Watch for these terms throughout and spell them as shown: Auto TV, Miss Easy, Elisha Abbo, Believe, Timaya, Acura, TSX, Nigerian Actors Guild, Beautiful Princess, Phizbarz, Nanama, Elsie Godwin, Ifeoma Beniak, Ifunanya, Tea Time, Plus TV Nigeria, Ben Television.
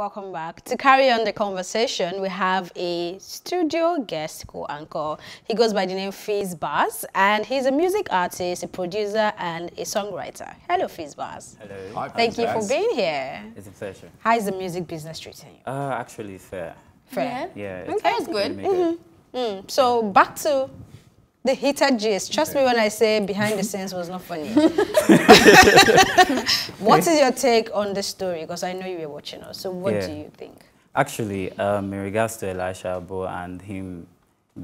Welcome back. To carry on the conversation, we have a studio guest co-anchor. He goes by the name Phizbarz, and he's a music artist, a producer, and a songwriter. Hello, Phizbarz. Hello. Hi, thank you for being here. It's a pleasure. How is the music business treating you? Actually, fair. Fair? Yeah. Yeah, okay, it's good. Really good. Mm-hmm. So, back to the heated gist. Trust me when I say behind the scenes was not funny. What is your take on this story? Because I know you were watching us. So what do you think? Actually, in regards to Elisha Abbo and him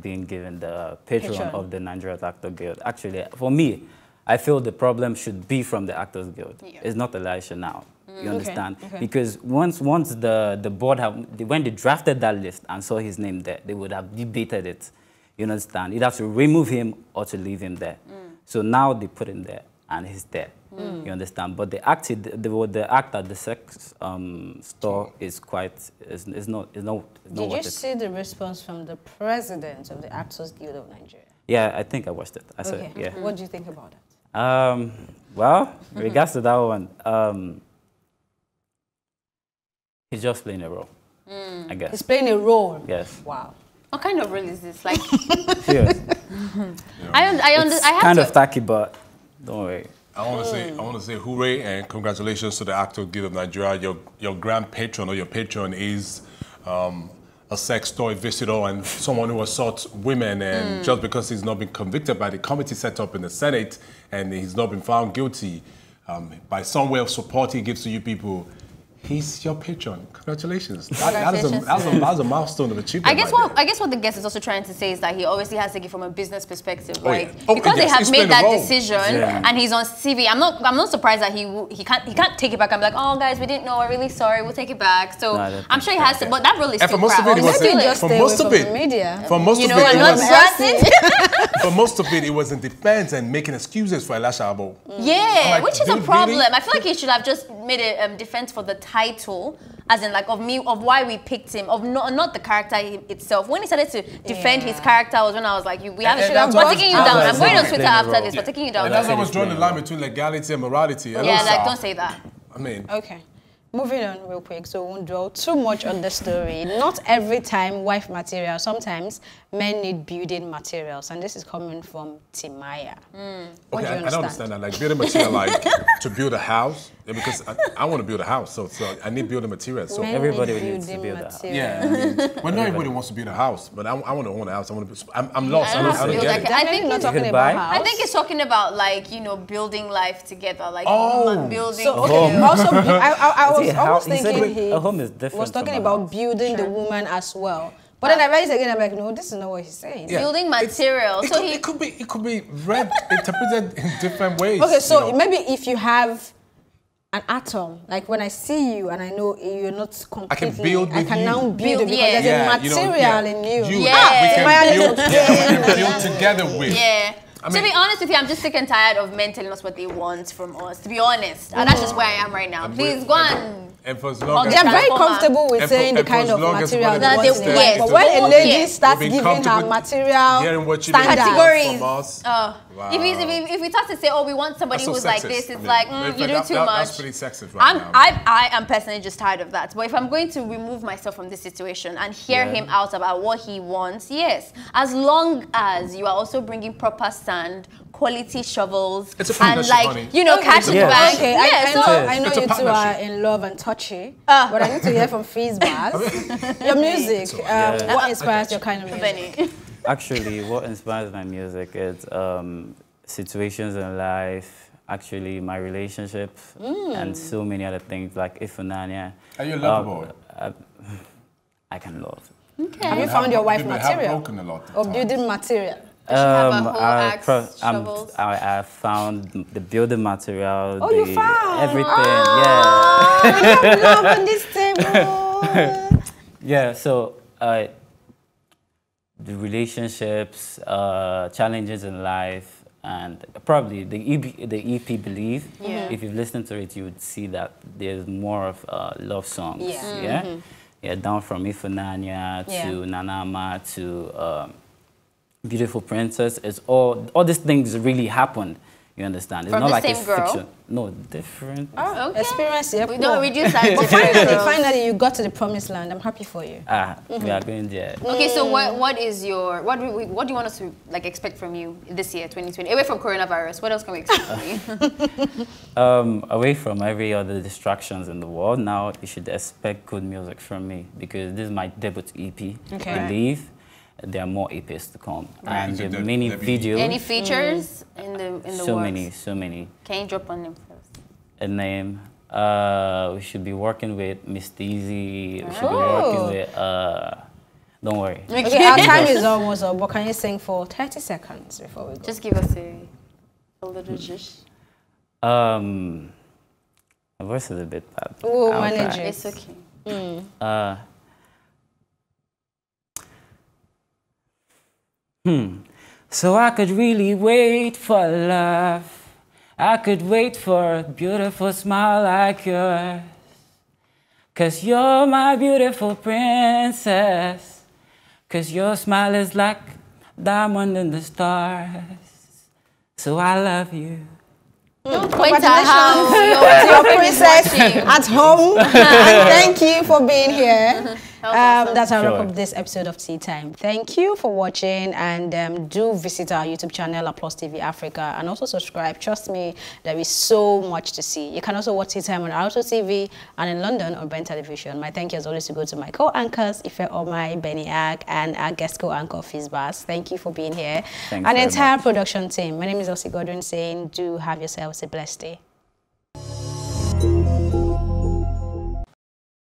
being given the patron of the Nigerian Actors Guild, actually, for me, I feel the problem should be from the Actors Guild. Yeah. It's not Elisha now. You understand? Okay. Because once the board when they drafted that list and saw his name there, they would have debated it. You understand? Either to remove him or to leave him there. Mm. So now they put him there, and he's there. Mm. You understand? But the act at the sex store is not. Did you see the response from the president of the Actors Guild of Nigeria? Yeah, I think I watched it. I saw it. Yeah. What do you think about it? Well, in regards to that one, he's just playing a role. Mm. I guess he's playing a role. Yes. Wow. What kind of role is this? Like, I have kind of tacky, but don't worry. I want to say hooray and congratulations to the Actors Guild of Nigeria. Your grand patron or your patron is a sex toy visitor and someone who assaults women. And just because he's not been convicted by the committee set up in the Senate and he's not been found guilty by some way of support he gives to you people. He's your patron. Congratulations. That is a milestone of achievement. I guess what the guest is also trying to say is that he obviously has to give from a business perspective, right? Oh, because they have made that decision and he's on TV. I'm not surprised that he can't take it back. I'm like, oh guys, we didn't know. We're really sorry. We'll take it back. So no, I'm sure he has to. But that really is for most of it, it was in defense and making excuses for Elisha Abbo. Yeah, which is a problem. I feel like he should have just made a defense for the title, as in like of why we picked him, of not the character itself. When he started to defend his character was when I was like, we're taking you down. I'm going on Twitter after this, we're taking you down. And that's how I was drawing the line between legality and morality. Yeah, like don't say that. I mean. Okay. Moving on real quick, so we won't dwell too much on the story. Not every time wife material. Sometimes men need building materials, and this is coming from Timaya. Mm. Okay, I don't understand that. Like building material, like to build a house, because I want to build a house, so I need building materials. So everybody needs to build a house. Yeah, I mean, well, not everybody wants to build a house, but I want to own a house. I'm lost. I don't get it. I think it's talking about like building life together, like building. I was thinking he was talking about building the woman as well. But then I realized again, I'm like, no, this is not what he's saying. Yeah. Building material. It could be read, interpreted in different ways. Okay, so maybe if you have an atom, like when I see you and I know you're not completely, I can now build because there's a material in you. We can build together with. Yeah. I mean, to be honest with you, I'm just sick and tired of men telling us what they want from us. To be honest, and that's just where I am right now. Please go on. And for as long as they are very comfortable with saying the kind of material that they want. But when a lady starts giving her material categories, if we start to say, oh, we want somebody who's like this, it's like, you do too much. That's pretty sexist right now. I am personally just tired of that. But if I'm going to remove myself from this situation and hear him out about what he wants, yes. As long as you are also bringing proper sand, quality shovels, and like, cash in the bag. Okay, I know you two are in love and touchy, but I need to hear from Phizbarz. Your music, what inspires your kind of music? Actually, what inspires my music is situations in life, actually my relationship, and so many other things like Ifunanya. Are you lovable? I can love. Okay. Have you found your wife material? Or building material? I found the building material. Oh, you found everything. Oh, yeah. We have love on this table. Yeah. So the relationships, challenges in life, and probably the EP Believe. Yeah. If you've listened to it, you would see that there's more of love songs. Yeah. Yeah? Yeah. Down from Ifunanya to Nanama to Beautiful Princess, all these things really happened, You understand? It's from not the like same girl? Fiction. No, different. Oh, okay. Experience. We don't reduce that. But finally, you got to the promised land. I'm happy for you. Ah, we are going there. Okay, so what do you want us to like expect from you this year, 2020? Away from coronavirus, what else can we expect from you? Away from every other distractions in the world, now you should expect good music from me because this is my debut EP. Okay. Believe. There are more EPs to come, and there are many videos. Any features in the works? So many. Can you drop on them first? A name. We should be working with Miss Easy. We should be working with. Don't worry. Okay, our time is almost up. But can you sing for 30 seconds before we go? Just give us a little dish. My voice is a bit bad. We'll manage it. It's okay. So I could really wait for love. I could wait for a beautiful smile like yours. 'Cause you're my beautiful princess. 'Cause your smile is like diamond in the stars. So I love you. Don't point at home. Your princess at home. And thank you for being here. That's how I wrap up this episode of Tea Time. Thank you for watching, and do visit our YouTube channel, Plus TV Africa, and also subscribe. Trust me, there is so much to see. You can also watch Tea Time on Auto TV and in London on Ben Television. My thank you as always to go to my co-anchors, Ifeoma Beniak, and our guest co-anchor, Phizbarz. Thank you for being here. Thanks and the entire production team. My name is Elsie Godwin saying do have yourselves a blessed day.